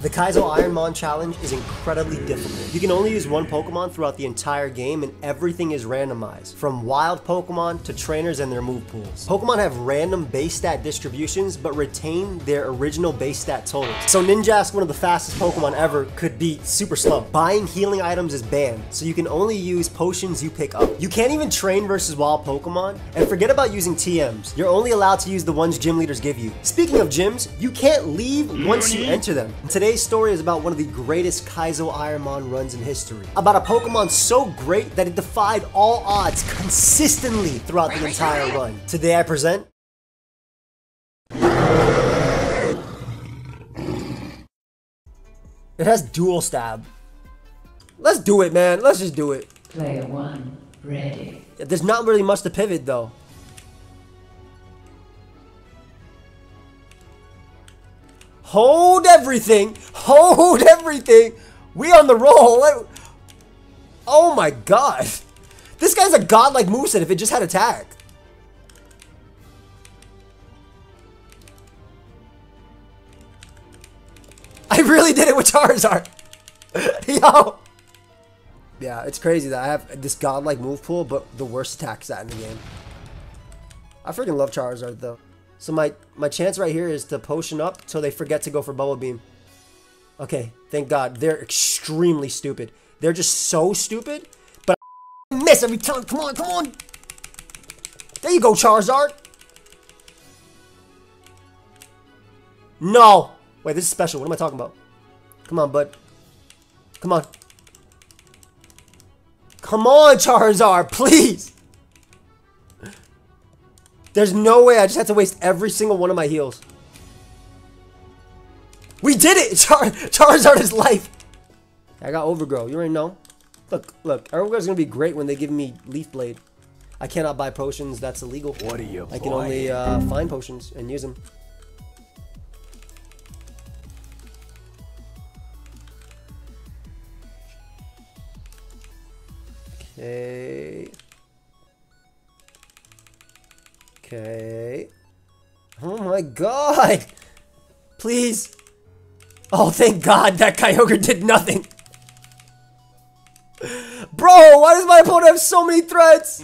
The Kaizo Ironmon challenge is incredibly difficult. You can only use one Pokemon throughout the entire game and everything is randomized, from wild Pokemon to trainers and their move pools. Pokemon have random base stat distributions but retain their original base stat totals. So Ninjask, one of the fastest Pokemon ever, could beat Super Slump. Buying healing items is banned, so you can only use potions you pick up. You can't even train versus wild Pokemon, and forget about using TMs. You're only allowed to use the ones gym leaders give you. Speaking of gyms, you can't leave once you enter them. Today's story is about one of the greatest Kaizo Ironmon runs in history. About a Pokemon so great that it defied all odds consistently throughout the entire run. Today I present... It has dual stab. Let's do it, man. Let's just do it. Player one, ready. There's not really much to pivot, though. Hold everything! Hold everything! We on the roll! Oh my god! This guy's a godlike moveset if it just had attack. I really did it with Charizard! Yo! Yeah, it's crazy that I have this godlike move pool, but the worst attack stat in the game. I freaking love Charizard though. So my chance right here is to potion up till they forget to go for Bubble Beam. Okay, thank God. They're extremely stupid. They're just so stupid, but I miss every time. Come on, come on. There you go, Charizard. No. Wait, this is special. What am I talking about? Come on, bud. Come on. Come on, Charizard, please. There's no way I just had to waste every single one of my heals. We did it! Charizard is life! I got Overgrow. You already know. Look. Overgrow's gonna be great when they give me Leaf Blade. I cannot buy potions. That's illegal. What are you? I can only find potions and use them. Okay... Okay. Oh my god! Please! Oh, thank god that Kyogre did nothing! Bro, why does my opponent have so many threats?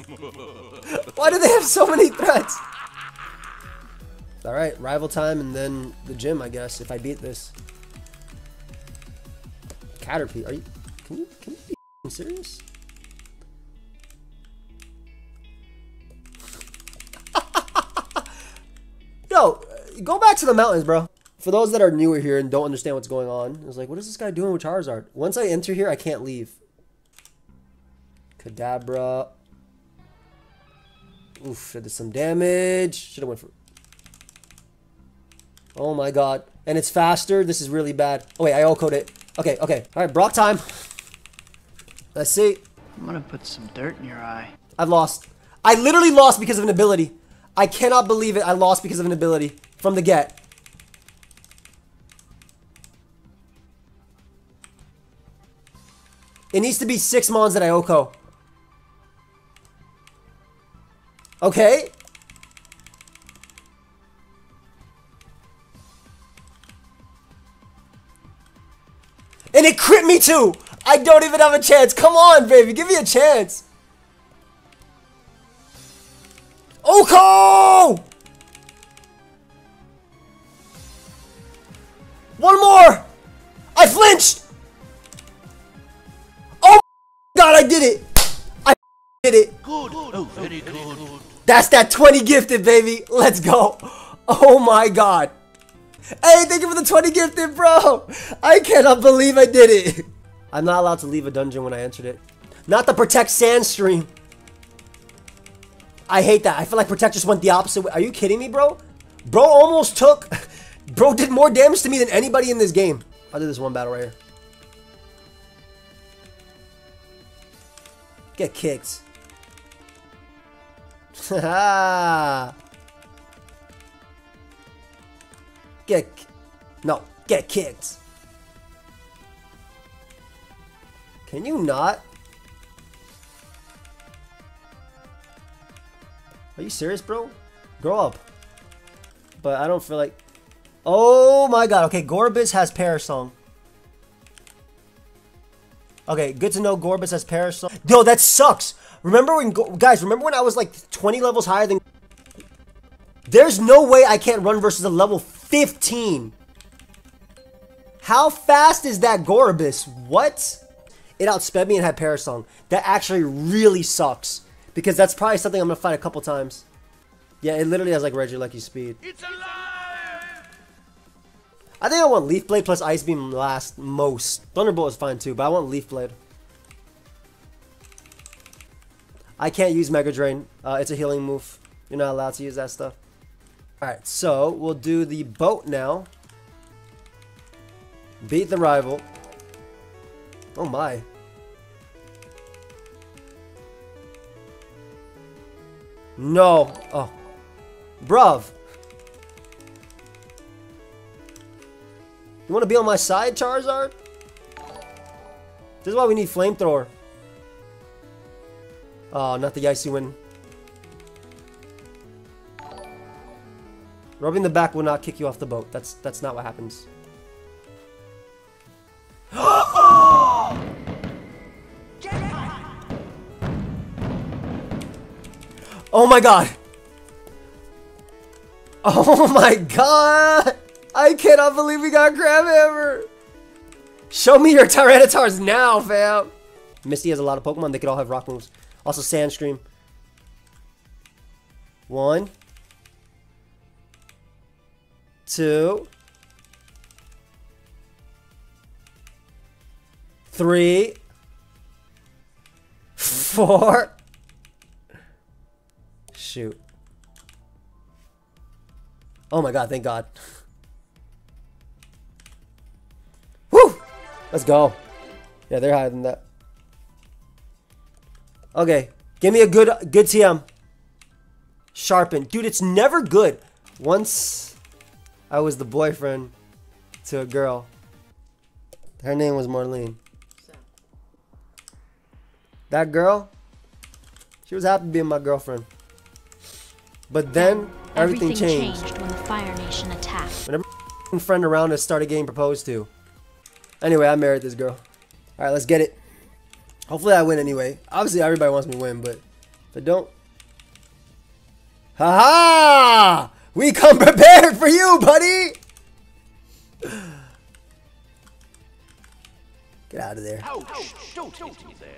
Why do they have so many threats? Alright, rival time and then the gym, I guess, if I beat this. Caterpie, can you be serious? Yo, go back to the mountains, bro. For those that are newer here and don't understand what's going on, I was like, what is this guy doing with Charizard? Once I enter here, I can't leave. Kadabra. Oof, I did some damage. Should have went for... Oh my god. And it's faster. This is really bad. Oh wait, I O-code it. Okay, okay. Alright, Brock time. Let's see. I'm gonna put some dirt in your eye. I've lost. I literally lost because of an ability. I cannot believe it. I lost because of an ability from the get. It needs to be 6 Mons that I Oko. Okay. And it crit me too. I don't even have a chance. Come on, baby. Give me a chance. Oko! One more! I flinched! Oh god, I did it! I did it! Good. Oh, very good. That's that 20 gifted, baby! Let's go! Oh my god! Hey, thank you for the 20 gifted, bro! I cannot believe I did it! I'm not allowed to leave a dungeon when I entered it. Not to protect Sandstream! I hate that. I feel like Protect just went the opposite way. Are you kidding me, bro? Bro almost took... Bro did more damage to me than anybody in this game. I'll do this one battle right here. Get kicked. No. Get kicked. Can you not? Are you serious, bro? Grow up. But I don't feel like... Oh my god. Okay, Gorebyss has Perish Song. Okay, good to know Gorebyss has Perish Song. Yo, that sucks! Remember when, guys, remember when I was like 20 levels higher than... There's no way I can't run versus a level 15. How fast is that Gorebyss? What? It outsped me and had Perish Song. That actually really sucks. Because that's probably something I'm going to fight a couple times. Yeah, it literally has like Regieleki speed. It's alive! I think I want Leaf Blade plus Ice Beam last most. Thunderbolt is fine too, but I want Leaf Blade. I can't use Mega Drain. It's a healing move. You're not allowed to use that stuff. Alright, so we'll do the boat now. Beat the rival. Oh my. No. Oh. Bruv. You want to be on my side, Charizard? This is why we need Flamethrower. Oh, not the icy wind. Rubbing the back will not kick you off the boat. That's not what happens. Oh my god! Oh my god! I cannot believe we got Crabhammer! Show me your Tyranitar's now, fam! Misty has a lot of Pokemon. They could all have rock moves. Also, Sandstream. One. Two. Three. Four. Shoot. Oh my god, thank god. Woo! Let's go. Yeah, they're higher than that. Okay, give me a good TM. Sharpen. Dude, it's never good. Once I was the boyfriend to a girl. Her name was Marlene. That girl, she was happy being my girlfriend. But then, everything changed when the Fire Nation attacked. Whenever my friend around us started getting proposed to. Anyway, I married this girl. Alright, let's get it. Hopefully I win anyway. Obviously, everybody wants me to win, but if I don't... Ha-ha! We come prepared for you, buddy! Get out of there. Ouch! Don't hit me there.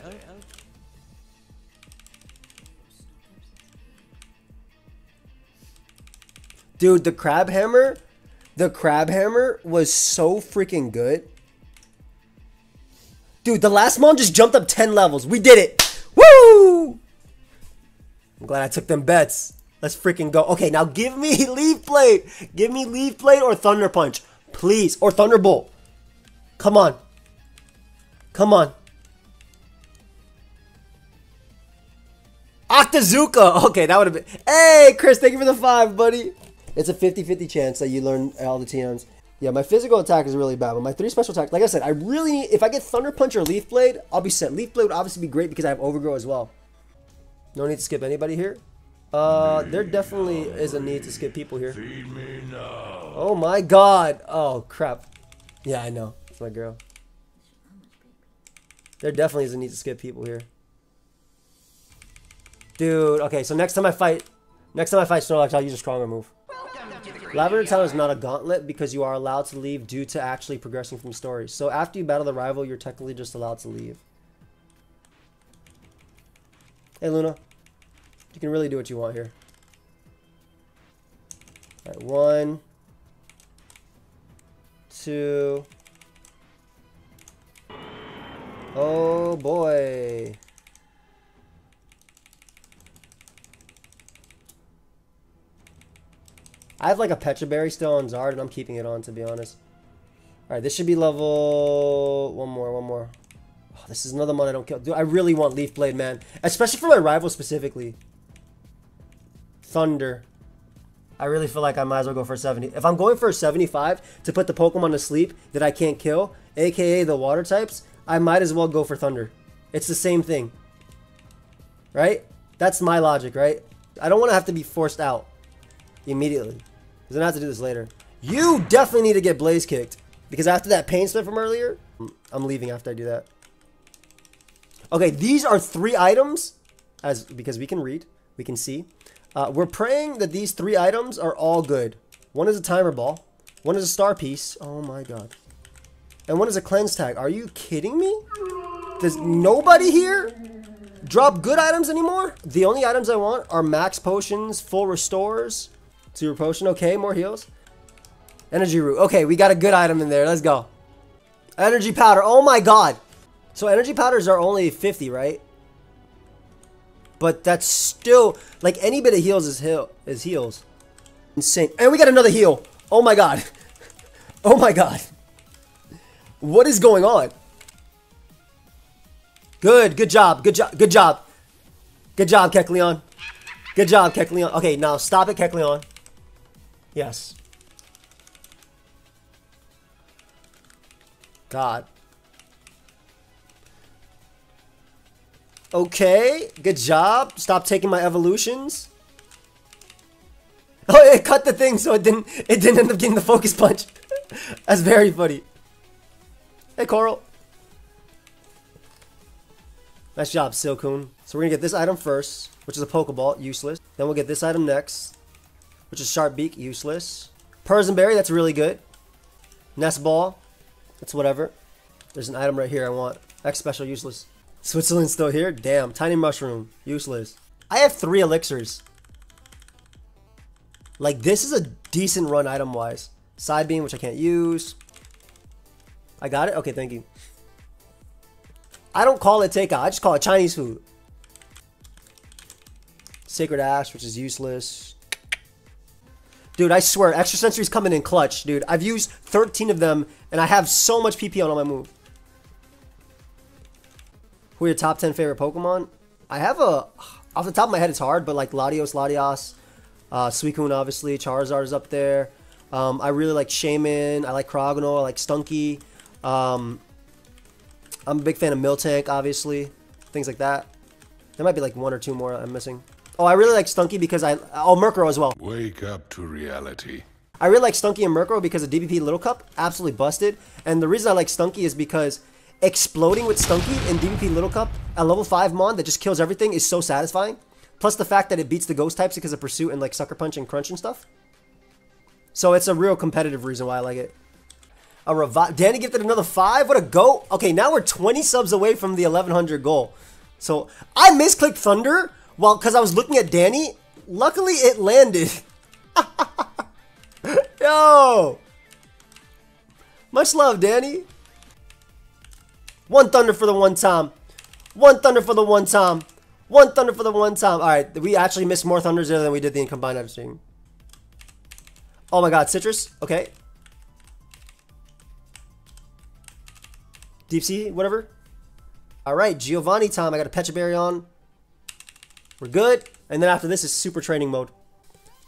Dude, the Crabhammer was so freaking good. Dude, the last mon just jumped up 10 levels. We did it. Woo! I'm glad I took them bets. Let's freaking go. Okay, now give me Leaf Blade. Give me Leaf Blade or Thunder Punch, please. Or Thunderbolt. Come on. Come on. Octazooka. Okay, that would have been... Hey, Chris, thank you for the 5, buddy. It's a 50-50 chance that you learn all the TMs. Yeah, my physical attack is really bad, but my 3 special attack, like I said, I really need, if I get Thunder Punch or Leaf Blade, I'll be set. Leaf Blade would obviously be great because I have Overgrow as well. No need to skip anybody here. There definitely is a need to skip people here. Oh my god. Oh, crap. Yeah, I know. It's my girl. There definitely is a need to skip people here. Dude, okay, so next time I fight Snorlax, I'll use a stronger move. Lavender Town is not a gauntlet because you are allowed to leave due to actually progressing from stories. So after you battle the rival, you're technically just allowed to leave. Hey, Luna. You can really do what you want here. Alright, 1... 2... Oh, boy. I have like a Pecha Berry still on Zard, and I'm keeping it on, to be honest. Alright, this should be level... One more. Oh, this is another one I don't kill. Dude, I really want Leaf Blade, man. Especially for my rival, specifically. Thunder. I really feel like I might as well go for a 70. If I'm going for a 75 to put the Pokemon to sleep that I can't kill, aka the water types, I might as well go for Thunder. It's the same thing. Right? That's my logic, right? I don't want to have to be forced out immediately. Because I have to do this later. You definitely need to get Blaze Kicked. Because after that pain split from earlier, I'm leaving after I do that. Okay, these are three items, because we can read, we can see. We're praying that these three items are all good. One is a timer ball, one is a star piece, oh my god, and one is a cleanse tag. Are you kidding me? Does nobody here drop good items anymore? The only items I want are max potions, full restores, super potion, okay, more heals. Energy root, okay, we got a good item in there, let's go. Energy powder, oh my god. So energy powders are only 50, right? But that's still, like, any bit of heals is heals. Insane. And we got another heal. Oh my god. Oh my god. What is going on? Good. Good job. Good job. Good job. Good job, Kecleon. Good job, Kecleon. Okay, now stop it, Kecleon. Yes. God. Okay, good job. Stop taking my evolutions. Oh, it cut the thing, so it didn't end up getting the focus punch. That's very funny. Hey, Coral. Nice job, Silcoon. So we're gonna get this item first, which is a Pokeball, useless. Then we'll get this item next, which is Sharpbeak, useless. Persimmon Berry, that's really good. Nest Ball, that's whatever. There's an item right here I want. X Special, useless. Switzerland's still here? Damn. Tiny Mushroom. Useless. I have three elixirs. Like, this is a decent run item-wise. Side Beam, which I can't use. I got it? Okay, thank you. I don't call it takeout. I just call it Chinese food. Sacred Ash, which is useless. Dude, I swear, Extrasensory's coming in clutch, dude. I've used 13 of them, and I have so much PP on all my moves. Who are your top 10 favorite Pokemon? I have a... Off the top of my head, it's hard, but like Latios, Suicune, obviously. Charizard is up there. I really like Shaymin. I like Crogano. I like Stunky. I'm a big fan of Miltank, obviously. Things like that. There might be like one or two more I'm missing. Oh, I really like Stunky because I... Oh, Murkrow as well. Wake up to reality. I really like Stunky and Murkrow because of DBP Little Cup. Absolutely busted. And the reason I like Stunky is because... Exploding with Stunky in DBP Little Cup, a level 5 Mon that just kills everything is so satisfying. Plus the fact that it beats the Ghost types because of Pursuit and like Sucker Punch and Crunch and stuff. So it's a real competitive reason why I like it. A revive. Danny gifted another 5? What a go! Okay, now we're 20 subs away from the 1100 goal. So, I misclicked Thunder because I was looking at Danny. Luckily, it landed. Yo! Much love, Danny. One thunder for the one time. One thunder for the one time. One thunder for the one time. Alright, we actually missed more thunders there than we did the combined item stream. Oh my god, citrus. Okay. Deep sea, whatever. Alright, Giovanni time. I got a Pecha Berry on. We're good. And then after this is super training mode.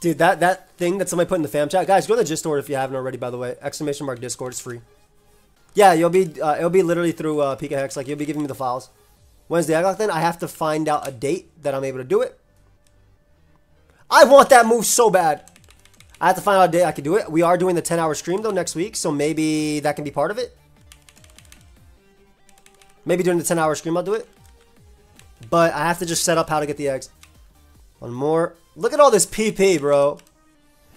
Dude, that thing that somebody put in the fam chat. Guys, go to the Gist Store if you haven't already, by the way. ! Discord is free. Yeah, you'll be, it'll be literally through PikaHex, like, you'll be giving me the files. Wednesday, I got then, I have to find out a date that I'm able to do it. I want that move so bad. I have to find out a date I can do it. We are doing the 10-hour stream, though, next week, so maybe that can be part of it. Maybe during the 10-hour stream I'll do it. But I have to just set up how to get the eggs. One more. Look at all this PP, bro.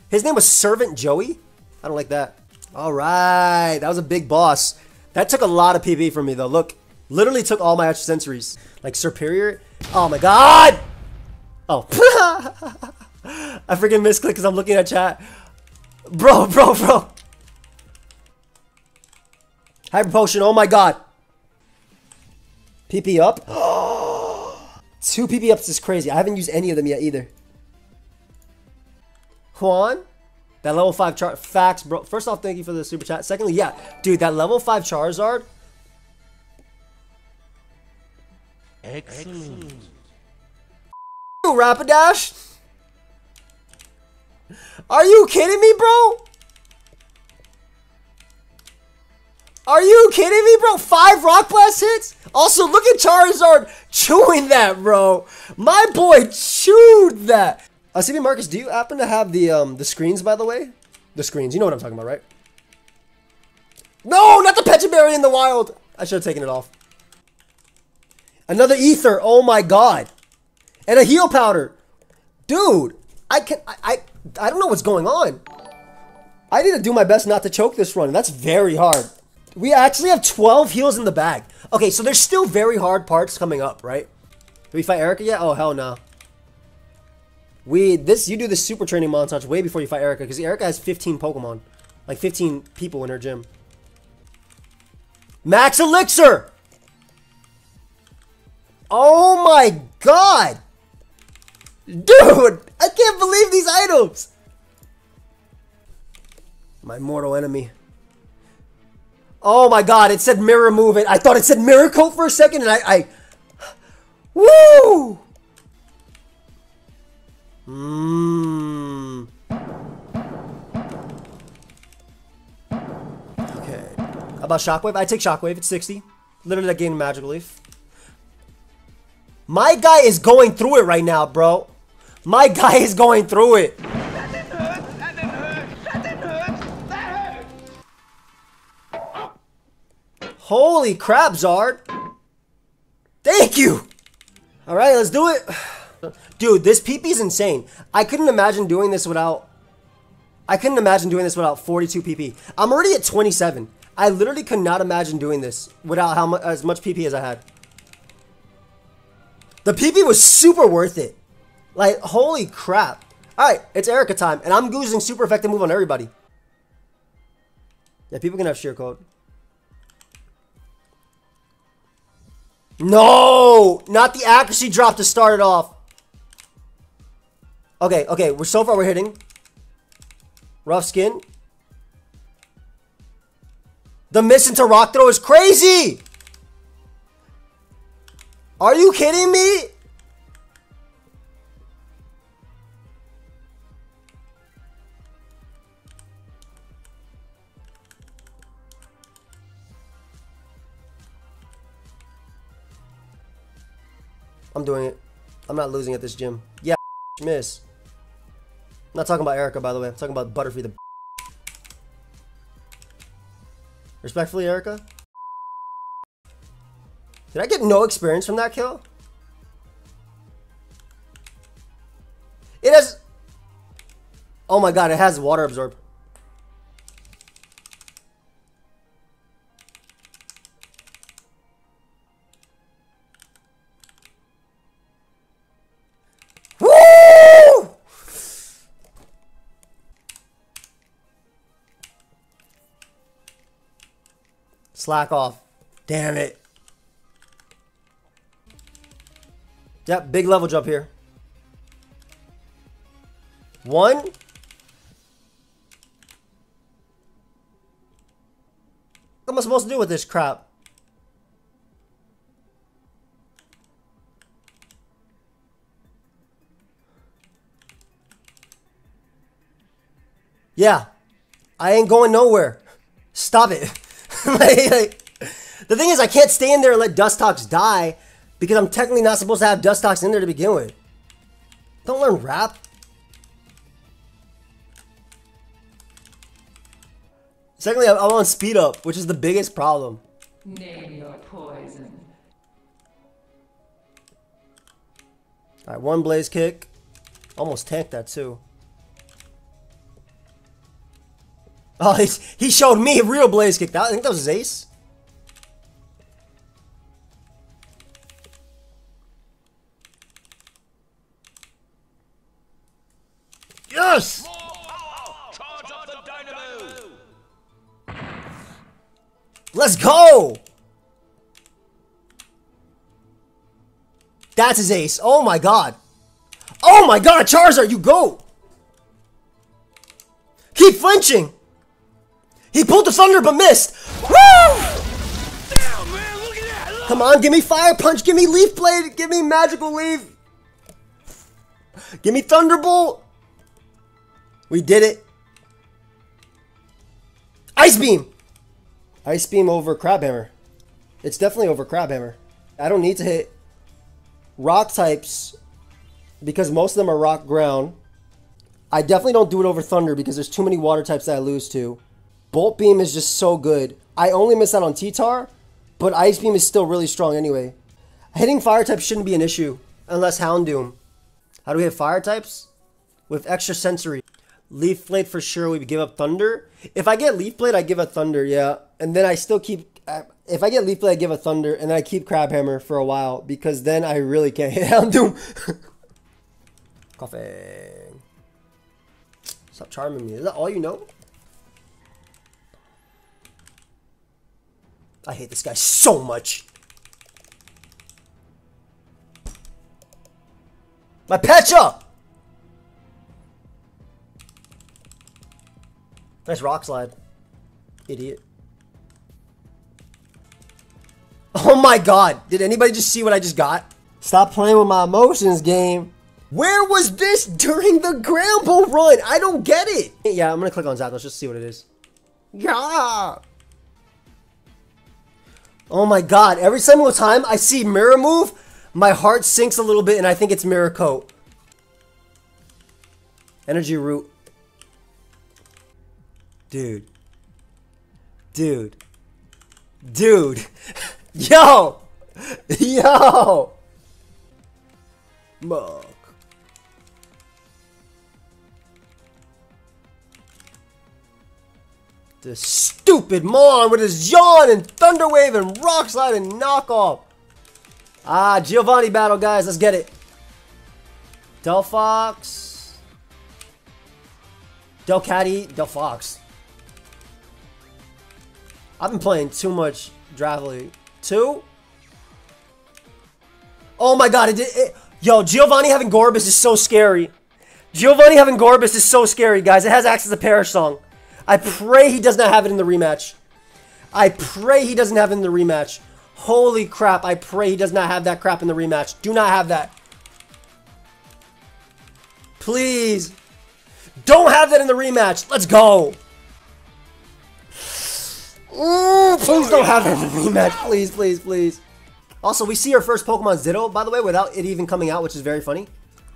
His name was Servant Joey? I don't like that. Alright, that was a big boss. That took a lot of PP from me though. Look, literally took all my extrasensories. Like Superior. Oh my god! Oh. I freaking misclicked because I'm looking at chat. Bro. Hyper Potion, oh my god. PP up. 2 PP ups is crazy. I haven't used any of them yet either. Juan? That level 5 Charizard, facts, bro. First off, thank you for the super chat. Secondly, yeah, dude, that level 5 Charizard. Excellent. Rapidash? Are you kidding me, bro? Are you kidding me, bro? 5 Rock Blast hits? Also, look at Charizard chewing that, bro. My boy chewed that. CB Marcus, do you happen to have the screens, by the way? The screens, you know what I'm talking about, right? No, not the Pecha Berry in the wild! I should have taken it off. Another ether. Oh my god. And a heal powder. Dude, I don't know what's going on. I need to do my best not to choke this run. That's very hard. We actually have 12 heals in the bag. Okay, so there's still very hard parts coming up, right? Did we fight Erica yet? Oh, hell no. You do the super training montage way before you fight Erica, because Erica has 15 Pokemon. Like 15 people in her gym. Max Elixir! Oh my god! Dude! I can't believe these items! My mortal enemy. Oh my god, it said mirror movement. I thought it said miracle for a second, and I woo! Okay. How about shockwave? I take shockwave. It's 60. Literally, that gained magical leaf. My guy is going through it right now, bro. My guy is going through it. That didn't hurt. That didn't hurt. That didn't hurt. That hurt. Holy crap, Zard. Thank you. All right, let's do it. Dude, this PP is insane. I couldn't imagine doing this without 42 PP. I'm already at 27. I literally could not imagine doing this without as much PP as I had. The PP was super worth it. Like, holy crap. Alright, it's Erica time, and I'm using super effective move on everybody. Yeah, people can have sheer code. No! Not the accuracy drop to start it off. Okay, okay. So far we're hitting. Rough skin. The miss into rock throw is crazy! Are you kidding me? I'm doing it. I'm not losing at this gym. Yeah, miss. I'm not talking about Erica, by the way. I'm talking about Butterfree the Respectfully, Erica. Did I get no experience from that kill? It has... Oh my god, it has water absorb. Slack off. Damn it. Yep, big level jump here. One. What am I supposed to do with this crap? Yeah. I ain't going nowhere. Stop it. The thing is, I can't stand there and let Dustox die because I'm technically not supposed to have Dustox in there to begin with. Don't learn rap. Secondly, I'm on speed up, which is the biggest problem. Name your poison. All right, one blaze kick. Almost tanked that too. Oh, he showed me a real blaze kick. I think that was his ace. Yes! Charge up the dynamo! Let's go! That's his ace. Oh my god. Oh my god, Charizard, you go! Keep flinching! He pulled the thunder but missed. Woo! Damn, man, look at that, look. Come on, give me fire punch, give me leaf blade, give me magical leaf. Give me thunderbolt. We did it. Ice beam. Ice beam over Crabhammer. It's definitely over Crabhammer. I don't need to hit rock types because most of them are rock ground. I definitely don't do it over thunder because there's too many water types that I lose to. Bolt Beam is just so good. I only miss out on T-Tar, but Ice Beam is still really strong anyway. Hitting fire types shouldn't be an issue, unless Houndoom. How do we hit fire types? With Extrasensory. Leaf Blade for sure, we give up Thunder. If I get Leaf Blade, I give up Thunder, yeah. And then I still keep... If I get Leaf Blade, I give up Thunder, and then I keep Crabhammer for a while, because then I really can't hit Houndoom. Coughing. Stop charming me. Is that all you know? I hate this guy so much. My Pecha! Nice rock slide. Idiot. Oh my god. Did anybody just see what I just got? Stop playing with my emotions, game. Where was this during the Gramble run? I don't get it. Yeah, I'm gonna click on Zapdos. Just see what it is. Yeah. Oh my god. Every single time I see Mirror Move, my heart sinks a little bit and I think it's Mirror Coat. Energy Root. Dude. Yo! Mug. The stupid Mon with his yawn and thunder wave and rock slide and knock off. Ah, Giovanni battle, guys. Let's get it. Delphox. Delcatty. Delphox. I've been playing too much Draft League. Two? Oh my god, it did it. Yo, Giovanni having Gorebyss is so scary. Giovanni having Gorebyss is so scary, guys. It has access to Perish Song. I pray he does not have it in the rematch. I pray he doesn't have it in the rematch. Holy crap, I pray he does not have that crap in the rematch. Do not have that. Please. Don't have that in the rematch. Let's go. Ooh, please don't have that in the rematch. Please, please, please. Also, we see our first Pokemon Zitto, by the way, without it even coming out, which is very funny.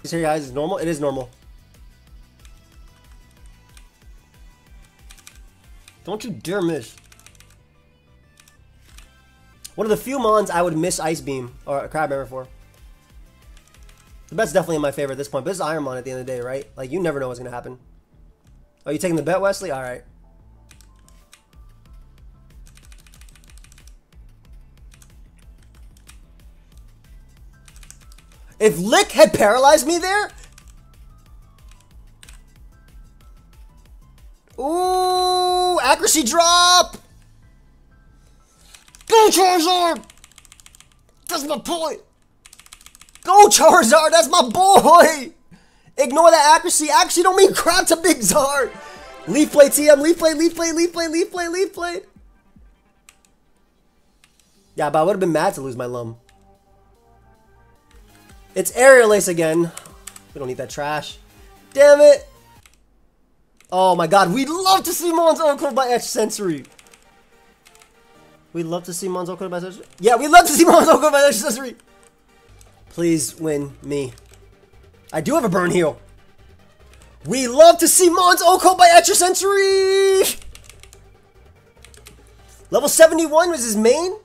Is here, guys? Is normal? It is normal. Don't you dare miss. One of the few Mons I would miss Ice Beam or Crabhammer for. The bet's definitely in my favor at this point, but it's Ironmon at the end of the day, right? Like, you never know what's going to happen. Are you taking the bet, Wesley? All right. If Lick had paralyzed me there? Ooh, accuracy drop! Go Charizard! That's my point! Go Charizard, that's my boy! Ignore that accuracy. Accuracy don't mean crap to Big Zard! Leaf Blade TM, Leaf Blade. Yeah, but I would've been mad to lose my Lum. It's Aerial Ace again. We don't need that trash. Damn it. Oh my god. We'd love to see Mons Overcoat by Extrasensory. Yeah, we love to see Mons Overcoat by Extrasensory. Please win me. I do have a burn heal. We love to see Mons Overcoat by Extrasensory. Level 71 was his main.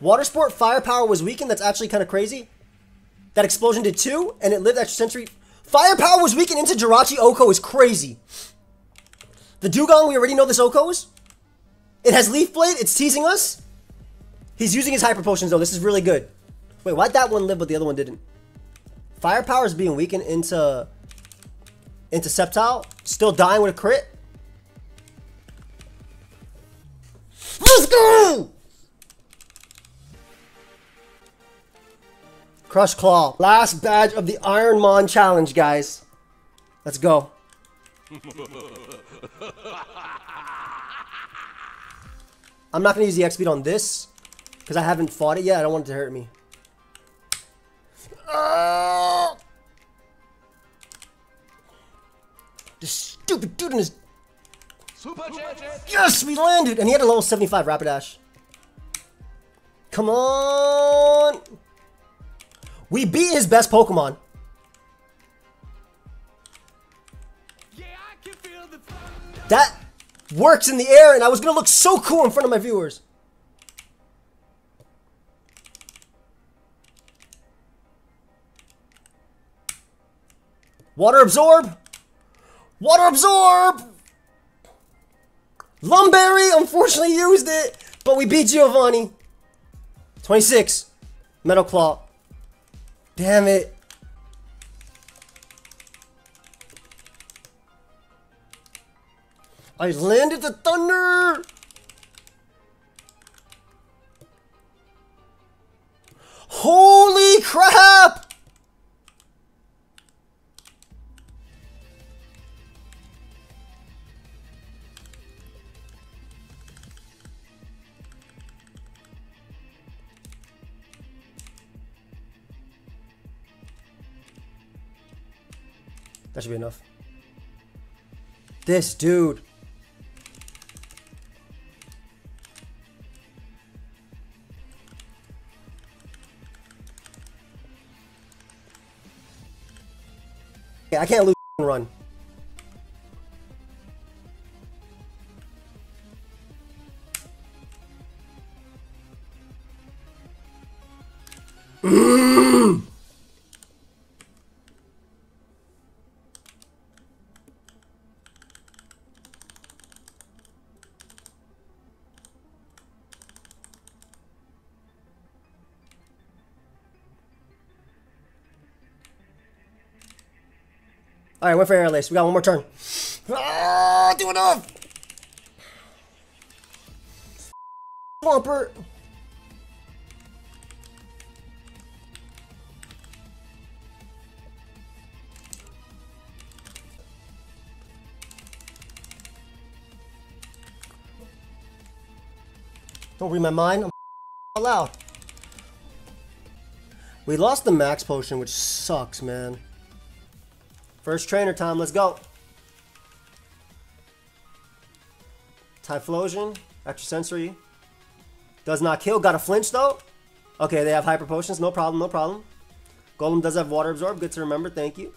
Water Sport Firepower was weakened. That's actually kind of crazy. That explosion did 2, and it lived Extrasensory. Firepower was weakened into Jirachi. Oko is crazy. The Dugong, we already know this Oko's. It has Leaf Blade. It's teasing us. He's using his Hyper Potions, though. This is really good. Wait, why'd that one live, but the other one didn't? Firepower is being weakened into Sceptile. Still dying with a crit. Let's go! Crush Claw. Last badge of the Ironmon challenge, guys. Let's go. I'm not going to use the X Speed on this because I haven't fought it yet. I don't want it to hurt me. This stupid dude in his... Super yes, we landed! And he had a level 75 Rapidash. Come on! We beat his best Pokemon. Yeah, I can feel the thunder. That works in the air, and I was gonna look so cool in front of my viewers. Water Absorb! Water Absorb! Lumberry unfortunately used it, but we beat Giovanni. 26. Metal Claw. Damn it. I landed the Thunder! Holy crap! That should be enough. This dude. Yeah, I can't lose and run. All right, went for air lace. We got one more turn. Ah, do enough. Bumper. Don't read my mind. I'm out loud. We lost the max potion, which sucks, man. First trainer time, let's go. Typhlosion, Extrasensory. Does not kill, got a flinch though. Okay, they have hyper potions, no problem, no problem. Golem does have water absorb, good to remember, thank you.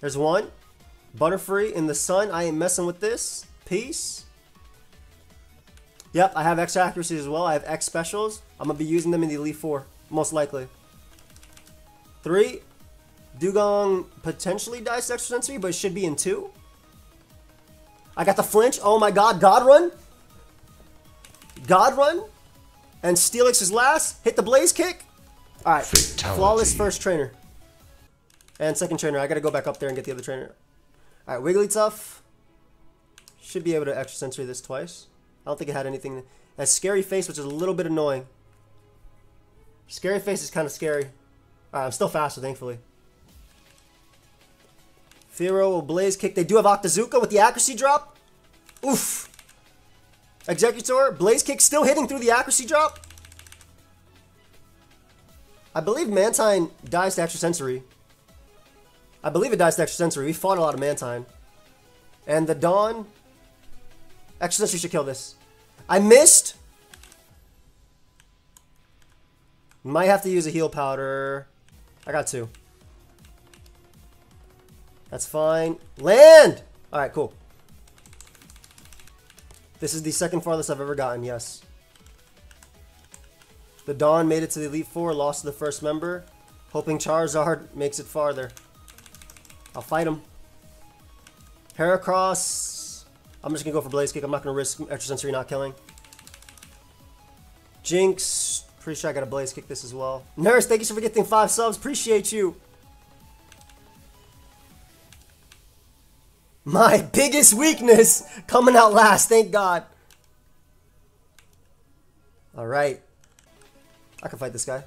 There's one. Butterfree in the sun, I ain't messing with this. Peace. Yep, I have X accuracy as well, I have X specials. I'm gonna be using them in the Elite Four, most likely. 3. Dugong potentially dies to Extrasensory, but it should be in 2. I got the flinch. Oh my god, God Run. God Run. And Steelix is last. Hit the Blaze Kick. Alright, flawless first trainer. And second trainer. I gotta go back up there and get the other trainer. Alright, Wigglytuff. Should be able to Extrasensory this twice. I don't think it had anything. A Scary Face, which is a little bit annoying. Scary Face is kind of scary. Alright, I'm still faster, thankfully. Fero will Blaze Kick. They do have Octazooka with the accuracy drop. Oof. Executor. Blaze Kick still hitting through the accuracy drop. I believe Mantine dies to Extrasensory. I believe it dies to Extrasensory. We fought a lot of Mantine. And the Dawn. Extrasensory should kill this. I missed. Might have to use a Heal Powder. I got 2. That's fine. Land! Alright, cool. This is the second farthest I've ever gotten, yes. The Dawn made it to the Elite Four, lost to the first member. Hoping Charizard makes it farther. I'll fight him. Heracross. I'm just gonna go for Blaze Kick. I'm not gonna risk Extrasensory not killing. Jinx. Pretty sure I gotta Blaze Kick this as well. Nurse, thank you for getting 5 subs. Appreciate you. My biggest weakness coming out last, thank God. Alright. I can fight this guy.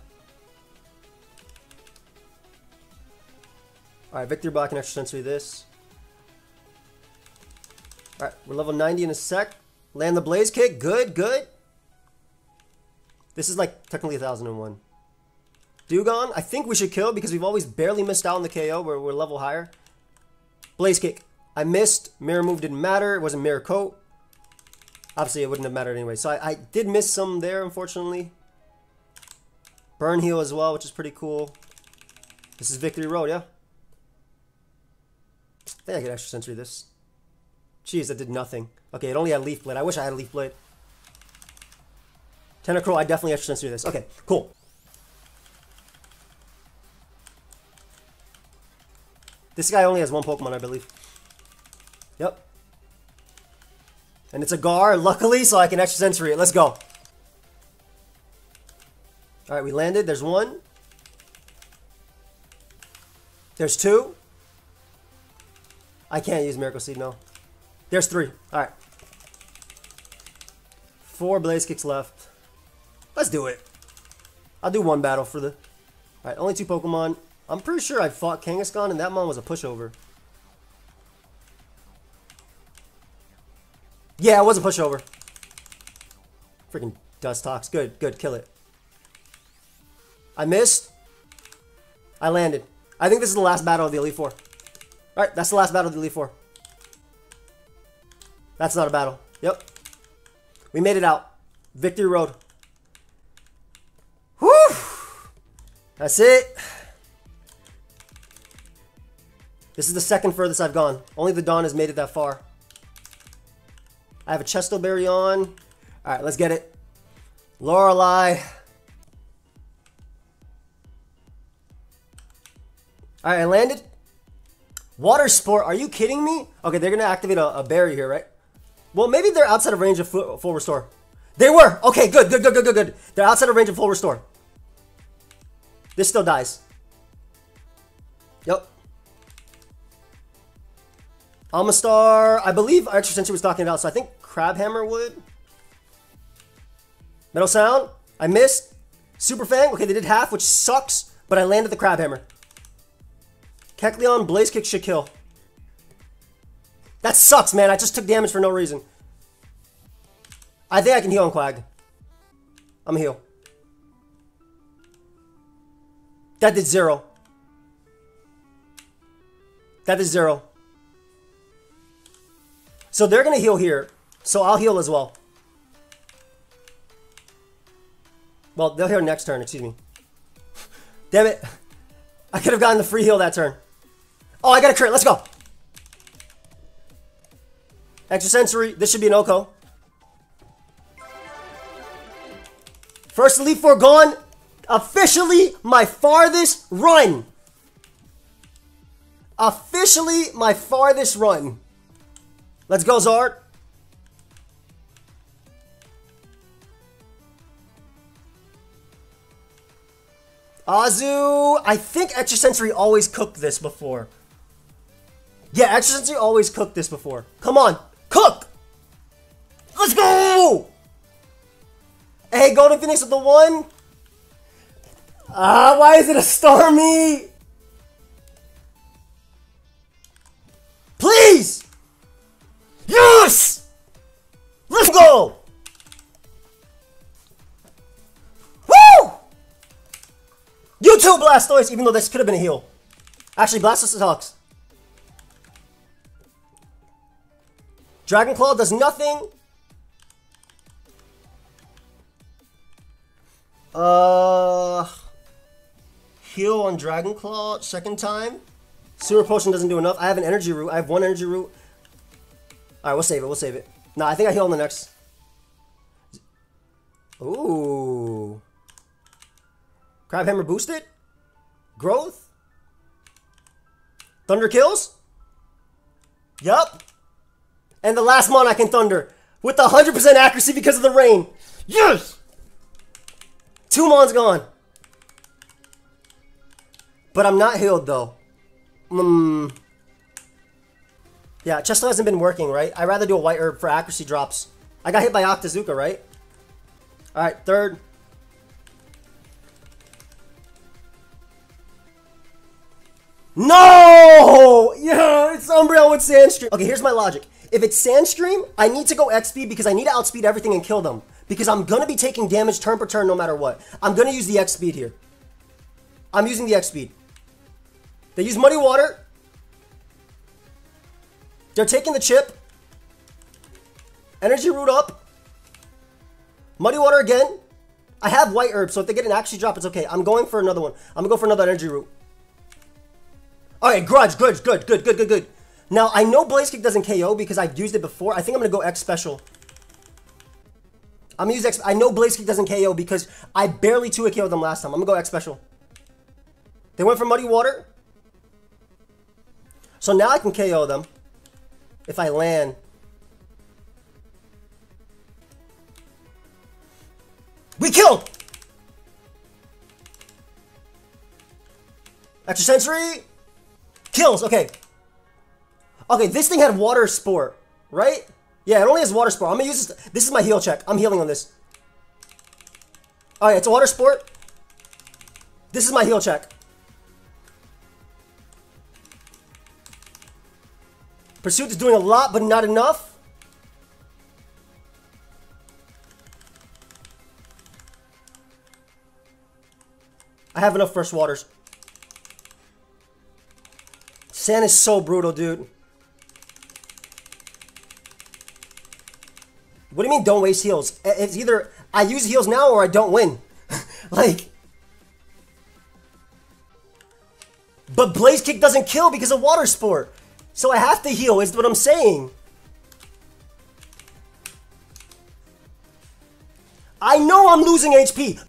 Alright, Victory Block and Extrasensory this. Alright, we're level 90 in a sec. Land the Blaze Kick. Good, good. This is like technically 1001. Dugong, I think we should kill because we've always barely missed out on the KO where we're level higher. Blaze Kick. I missed. Mirror move didn't matter. It wasn't mirror coat. Obviously, it wouldn't have mattered anyway. So I did miss some there, unfortunately. Burn heal as well, which is pretty cool. This is Victory Road, yeah? I think I could Extrasensory this. Jeez, that did nothing. Okay, it only had Leaf Blade. I wish I had a Leaf Blade. Tentacruel, I definitely Extrasensory this. Okay, cool. This guy only has one Pokemon, I believe. Yep. And it's a Gar, luckily, so I can Extrasensory it. Let's go. Alright, we landed. There's one. There's two. I can't use Miracle Seed, no. There's three. Alright. Four Blaze Kicks left. Let's do it. I'll do one battle for the... Alright, only two Pokemon. I'm pretty sure I fought Kangaskhan, and that mon was a pushover. Yeah, it was a pushover. Freaking Dustox. Good, good. Kill it. I missed. I landed. I think this is the last battle of the Elite Four. Alright, that's the last battle of the Elite Four. That's not a battle. Yep. We made it out. Victory Road. Whew! That's it. This is the second furthest I've gone. Only the Dawn has made it that far. I have a Chesto Berry on. Alright, let's get it. Lorelei. Alright, I landed. Water Sport, are you kidding me? Okay, they're going to activate a berry here, right? Well, maybe they're outside of range of full restore. They were! Okay, good, good, good, good, good, good. They're outside of range of full restore. This still dies. Yep. Amistar, I believe Extrasensory was talking about, so I think Crabhammer would. Metal Sound, I missed. Super Fang, okay, they did half, which sucks, but I landed the Crabhammer. Kecleon, Blaze Kick should kill. That sucks, man. I just took damage for no reason. I think I can heal on Quag. I'm a heal. That did zero. That is zero. So they're going to heal here. So I'll heal as well. Well, they'll heal next turn, excuse me. Damn it. I could have gotten the free heal that turn. Oh, I got a crit. Let's go. Extrasensory. This should be an Oko. First Elite Four gone. Officially my farthest run. Officially my farthest run. Let's go, Zard. Azu. I think Extrasensory always cooked this before. Yeah, Extrasensory always cooked this before. Come on. Cook! Let's go! Hey, Golden Phoenix with the one. Ah, why is it a Starmie? Please! Yes! Let's go! Woo! You too, Blastoise, even though this could have been a heal. Actually, Blastoise sucks. Dragon Claw does nothing. Heal on Dragon Claw second time. Sewer Potion doesn't do enough. I have an Energy Root. I have one Energy Root. Alright, we'll save it, we'll save it. Nah, I think I heal on the next. Ooh. Crabhammer boosted? Growth? Thunder kills? Yup. And the last mon I can thunder. With 100% accuracy because of the rain. Yes! Two mons gone. But I'm not healed though. Yeah, Chesto hasn't been working, right? I'd rather do a White Herb for accuracy drops. I got hit by Octazooka, right? Alright, third. No! Yeah, it's Umbreon with Sandstream. Okay, here's my logic. If it's Sandstream, I need to go XP because I need to outspeed everything and kill them. Because I'm going to be taking damage turn per turn no matter what. I'm going to use the X Speed here. I'm using the X Speed. They use Muddy Water. They're taking the chip. Energy Root up. Muddy Water again. I have White Herb, so if they get an Axie drop, it's okay. I'm going for another one. I'm going to go for another Energy Root. Alright, Grudge. Grudge. Good, good, good, good, good. Now, I know Blaze Kick doesn't KO because I've used it before. I think I'm going to go X Special. I'm going to use X. I know Blaze Kick doesn't KO because I barely 2-hit KO'd them last time. I'm going to go X Special. They went for Muddy Water. So now I can KO them if I land. We killed! Extrasensory kills, okay. Okay, this thing had water sport, right? Yeah, it only has water sport. I'm gonna use this. This is my heal check. I'm healing on this. Alright, it's a water sport. This is my heal check. Pursuit is doing a lot, but not enough. I have enough fresh waters. Sand is so brutal, dude. What do you mean don't waste heals? It's either I use heals now or I don't win. Like... But Blaze Kick doesn't kill because of Water Sport. So I have to heal, is what I'm saying. I know I'm losing HP.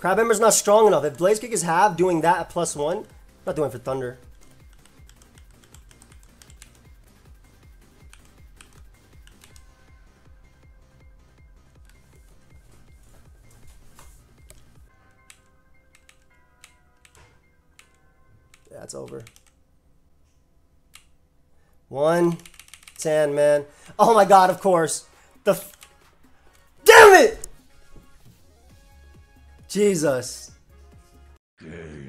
Crabhammer's not strong enough. If Blaze Kick is half, doing that at +1. Not doing it for Thunder. That's over. One. Sandman. Oh my god, of course. Damn it! Jesus. Good.